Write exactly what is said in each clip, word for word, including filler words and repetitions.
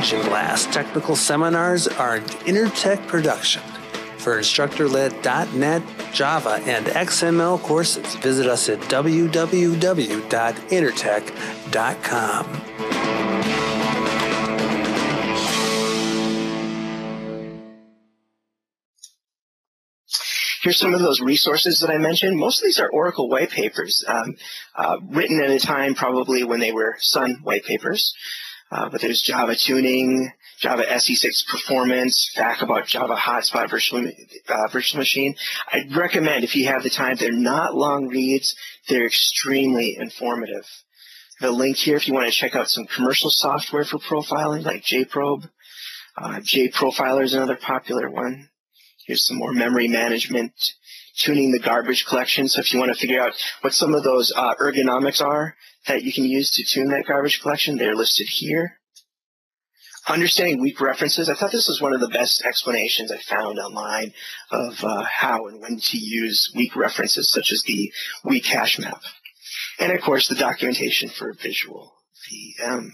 Precision Blast technical seminars are an Intertech production. For instructor-led dot net, Java, and X M L courses, visit us at w w w dot intertech dot com. Here's some of those resources that I mentioned. Most of these are Oracle white papers, um, uh, written at a time probably when they were Sun white papers. Uh, but there's Java Tuning, Java S E six Performance, F A Q about Java Hotspot Virtual, uh, virtual Machine. I'd recommend, if you have the time, they're not long reads. They're extremely informative. The link here if you want to check out some commercial software for profiling, like JProbe. Uh, JProfiler is another popular one. Here's some more memory management, tuning the garbage collection. So if you want to figure out what some of those uh, ergonomics are that you can use to tune that garbage collection, they're listed here. Understanding weak references. I thought this was one of the best explanations I found online of uh, how and when to use weak references, such as the weak hash map. And of course, the documentation for Visual V M.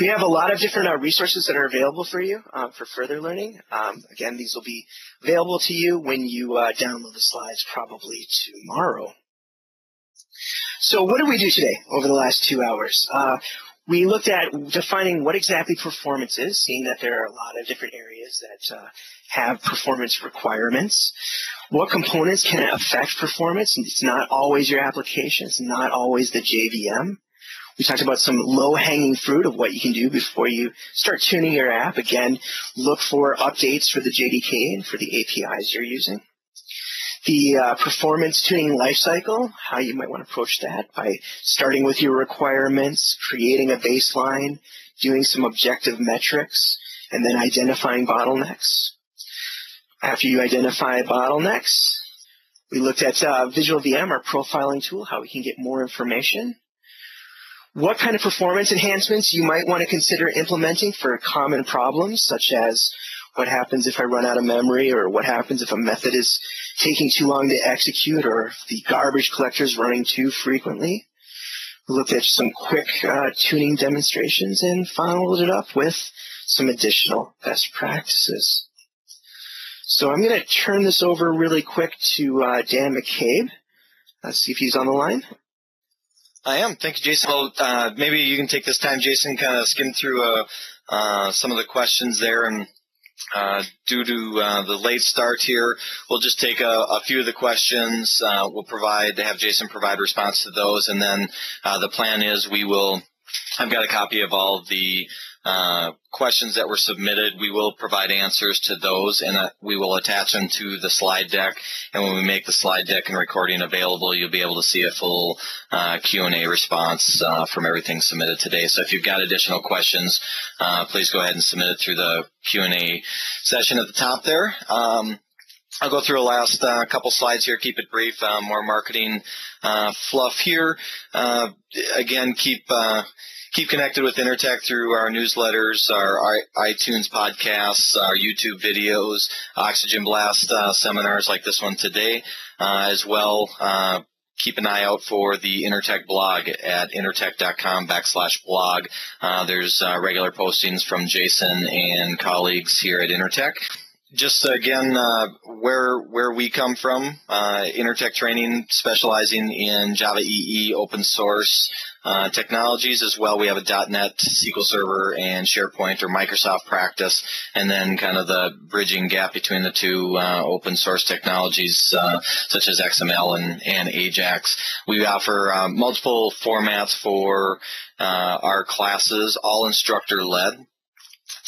We have a lot of different uh, resources that are available for you uh, for further learning. Um, again, these will be available to you when you uh, download the slides probably tomorrow. So what did we do today over the last two hours? Uh, we looked at defining what exactly performance is, seeing that there are a lot of different areas that uh, have performance requirements. What components can affect performance? It's not always your application. It's not always the J V M. We talked about some low-hanging fruit of what you can do before you start tuning your app. Again, look for updates for the J D K and for the A P Is you're using. The uh, performance tuning lifecycle, how you might want to approach that by starting with your requirements, creating a baseline, doing some objective metrics, and then identifying bottlenecks. After you identify bottlenecks, we looked at uh, Visual V M, our profiling tool, how we can get more information. What kind of performance enhancements you might want to consider implementing for common problems, such as what happens if I run out of memory, or what happens if a method is taking too long to execute, or if the garbage collector is running too frequently. We looked at some quick uh, tuning demonstrations and followed it up with some additional best practices. So I'm going to turn this over really quick to uh, Dan McCabe. Let's see if he's on the line. I am. Thank you, Jason. Well, uh, maybe you can take this time, Jason, kind of skim through uh, uh, some of the questions there. And uh, due to uh, the late start here, we'll just take a, a few of the questions. Uh, we'll provide, have Jason provide response to those. And then uh, the plan is we will, I've got a copy of all the uh, questions that were submitted. We will provide answers to those, and uh, we will attach them to the slide deck. And when we make the slide deck and recording available, you'll be able to see a full uh, Q and A response uh, from everything submitted today. So if you've got additional questions, uh, please go ahead and submit it through the Q and A session at the top there. Um, I'll go through the last uh, couple slides here, keep it brief, uh, more marketing uh, fluff here. Uh, again, keep... Uh, Keep connected with Intertech through our newsletters, our, our iTunes podcasts, our YouTube videos, Oxygen Blast uh, seminars like this one today, uh, as well. Uh, keep an eye out for the Intertech blog at intertech.com backslash blog. Uh, there's uh, regular postings from Jason and colleagues here at Intertech. Just again, uh, where where we come from, uh, Intertech Training, specializing in Java E E open source uh, technologies as well. We have a dot net, S Q L Server, and SharePoint or Microsoft practice, and then kind of the bridging gap between the two uh, open source technologies uh, such as X M L and, and Ajax. We offer uh, multiple formats for uh, our classes, all instructor-led.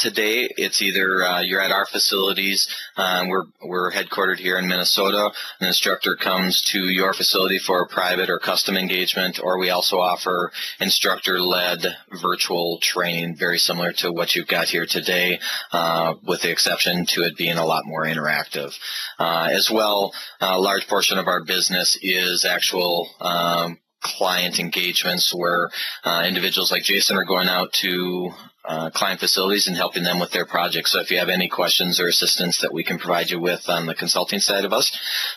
Today, it's either uh, you're at our facilities, uh, we're, we're headquartered here in Minnesota, an instructor comes to your facility for a private or custom engagement, or we also offer instructor-led virtual training, very similar to what you've got here today, uh, with the exception to it being a lot more interactive. Uh, as well, a large portion of our business is actual um, client engagements where uh, individuals like Jason are going out to Uh, client facilities and helping them with their projects. So if you have any questions or assistance that we can provide you with on the consulting side of us,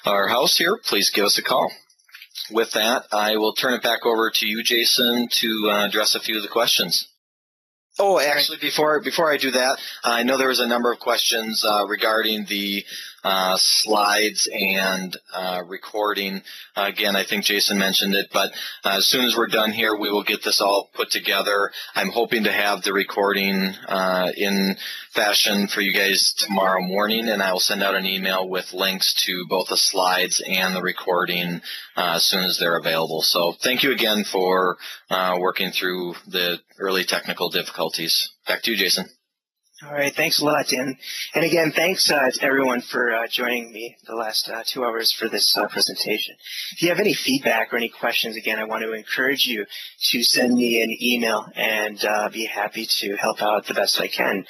our house here, please give us a call. With that, I will turn it back over to you, Jason, to uh, address a few of the questions. Oh, actually, before before I do that, uh, I know there was a number of questions uh, regarding the uh, slides and uh, recording. Uh, again, I think Jason mentioned it, but uh, as soon as we're done here, we will get this all put together. I'm hoping to have the recording uh, in fashion for you guys tomorrow morning, and I will send out an email with links to both the slides and the recording uh, as soon as they're available. So thank you again for uh, working through the early technical difficulties. Back to you, Jason. All right, thanks a lot, Dan. And again, thanks uh, to everyone for uh, joining me the last uh, two hours for this uh, presentation. If you have any feedback or any questions, again, I want to encourage you to send me an email, and uh, be happy to help out the best I can.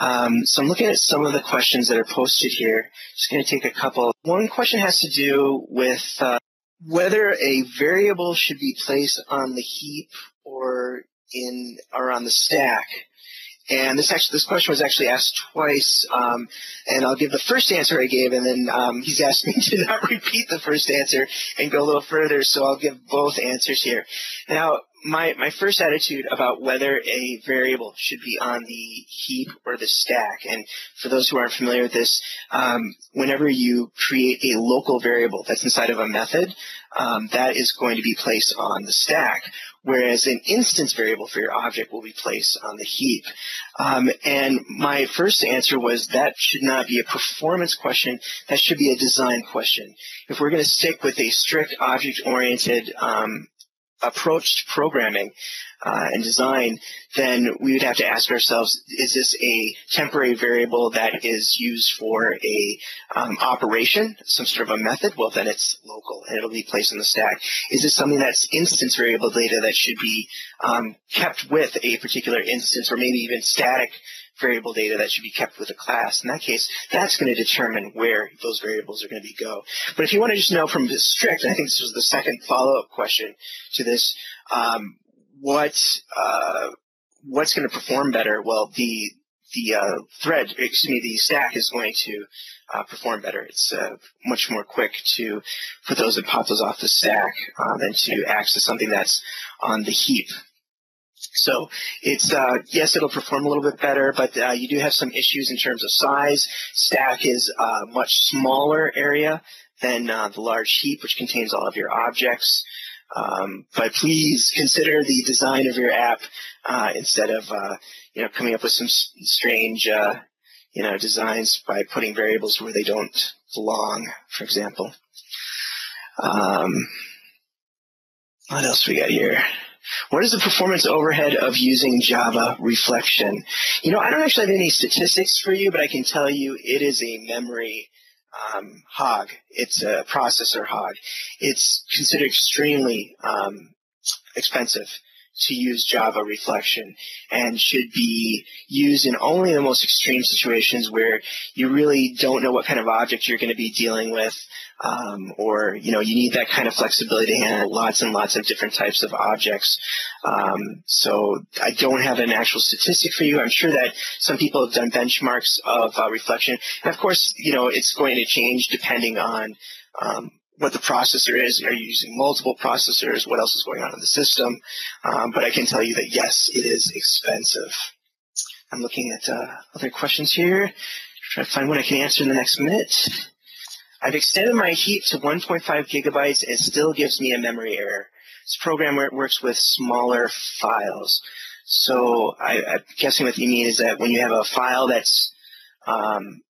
Um, so I'm looking at some of the questions that are posted here. Just going to take a couple. One question has to do with uh, whether a variable should be placed on the heap or in or on the stack. And this actually, this question was actually asked twice, um, and I'll give the first answer I gave, and then um, he's asked me to not repeat the first answer and go a little further, so I'll give both answers here. Now, my, my first attitude about whether a variable should be on the heap or the stack, and for those who aren't familiar with this, um, whenever you create a local variable that's inside of a method, um, that is going to be placed on the stack, whereas an instance variable for your object will be placed on the heap. Um, and my first answer was that should not be a performance question. That should be a design question. If we're going to stick with a strict object-oriented um, approach to programming uh, and design, then we would have to ask ourselves, is this a temporary variable that is used for a um, operation, some sort of a method? Well, then it's local and it'll be placed in the stack. Is this something that's instance variable data that should be um, kept with a particular instance, or maybe even static variable data that should be kept with a class? In that case, that's going to determine where those variables are going to be go. But if you want to just know from this strict, and I think this was the second follow-up question to this, um, what uh, what's going to perform better? Well, the the uh, thread, excuse me, the stack is going to uh, perform better. It's uh, much more quick to put those and pop those off the stack um, than to access something that's on the heap. So it's, uh, yes, it'll perform a little bit better, but uh, you do have some issues in terms of size. Stack is a much smaller area than uh, the large heap, which contains all of your objects. Um, but please consider the design of your app uh, instead of, uh, you know, coming up with some strange, uh, you know, designs by putting variables where they don't belong, for example. Um, what else we got here? What is the performance overhead of using Java reflection? You know, I don't actually have any statistics for you, but I can tell you it is a memory um, hog. It's a processor hog. It's considered extremely um, expensive to use Java reflection, and should be used in only the most extreme situations where you really don't know what kind of object you're going to be dealing with, um, or you know, you need that kind of flexibility to handle lots and lots of different types of objects. Um, so I don't have an actual statistic for you. I'm sure that some people have done benchmarks of uh, reflection, and of course, you know, it's going to change depending on um, what the processor is. Are you using multiple processors? What else is going on in the system? Um, but I can tell you that, yes, it is expensive. I'm looking at uh, other questions here. Try to find one I can answer in the next minute. I've extended my heap to one point five gigabytes. It still gives me a memory error. This program where it works with smaller files. So I, I'm guessing what you mean is that when you have a file that's um,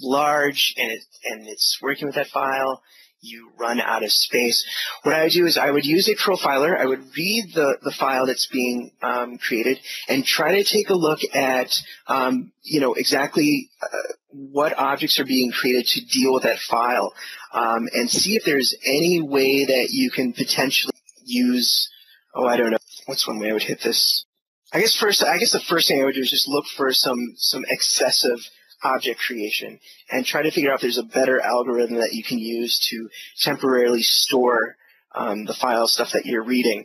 large and, it, and it's working with that file, you run out of space. What I would do is I would use a profiler. I would read the, the file that's being um, created and try to take a look at, um, you know, exactly uh, what objects are being created to deal with that file, um, and see if there's any way that you can potentially use, oh, I don't know, what's one way I would hit this? I guess first, I guess the first thing I would do is just look for some, some excessive object creation and try to figure out if there's a better algorithm that you can use to temporarily store um, the file stuff that you're reading.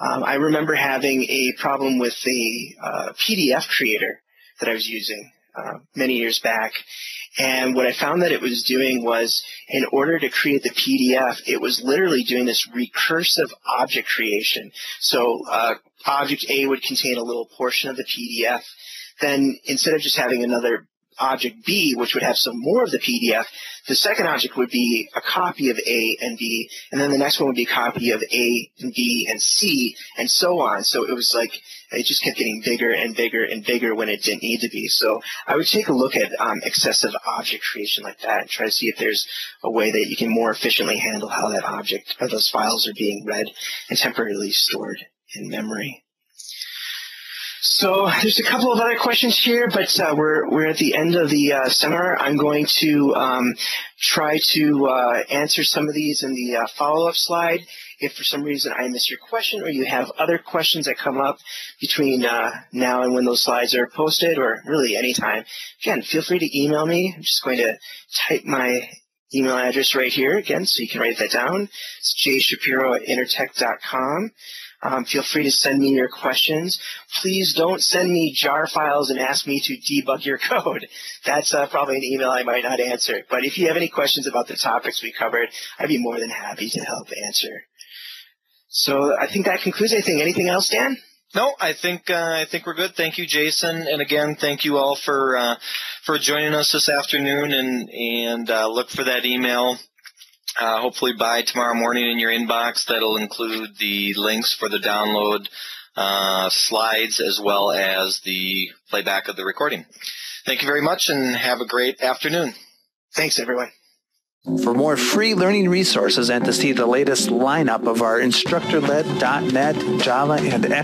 Um, I remember having a problem with the uh, P D F creator that I was using uh, many years back, And what I found that it was doing was, in order to create the P D F, it was literally doing this recursive object creation. So uh, object A would contain a little portion of the P D F. Then instead of just having another object B, which would have some more of the P D F, the second object would be a copy of A and B, and then the next one would be a copy of A and B and C, and so on. So it was like it just kept getting bigger and bigger and bigger when it didn't need to be. So I would take a look at um, excessive object creation like that and try to see if there's a way that you can more efficiently handle how that object or those files are being read and temporarily stored in memory. So there's a couple of other questions here, but uh, we're, we're at the end of the uh, seminar. I'm going to um, try to uh, answer some of these in the uh, follow-up slide. If for some reason I miss your question or you have other questions that come up between uh, now and when those slides are posted, or really any time, again, feel free to email me. I'm just going to type my email address right here again, so you can write that down. It's j shapiro at intertech dot com. Um, feel free to send me your questions. Please don't send me jar files and ask me to debug your code. That's uh, probably an email I might not answer. But if you have any questions about the topics we covered, I'd be more than happy to help answer. So I think that concludes anything. Anything else, Dan? No, I think uh, I think we're good. Thank you, Jason, and again, thank you all for uh, for joining us this afternoon. And and uh, look for that email. Uh, hopefully by tomorrow morning in your inbox. That'll include the links for the download uh, slides as well as the playback of the recording. Thank you very much and have a great afternoon. Thanks, everyone. For more free learning resources and to see the latest lineup of our instructor-led dot net, Java, and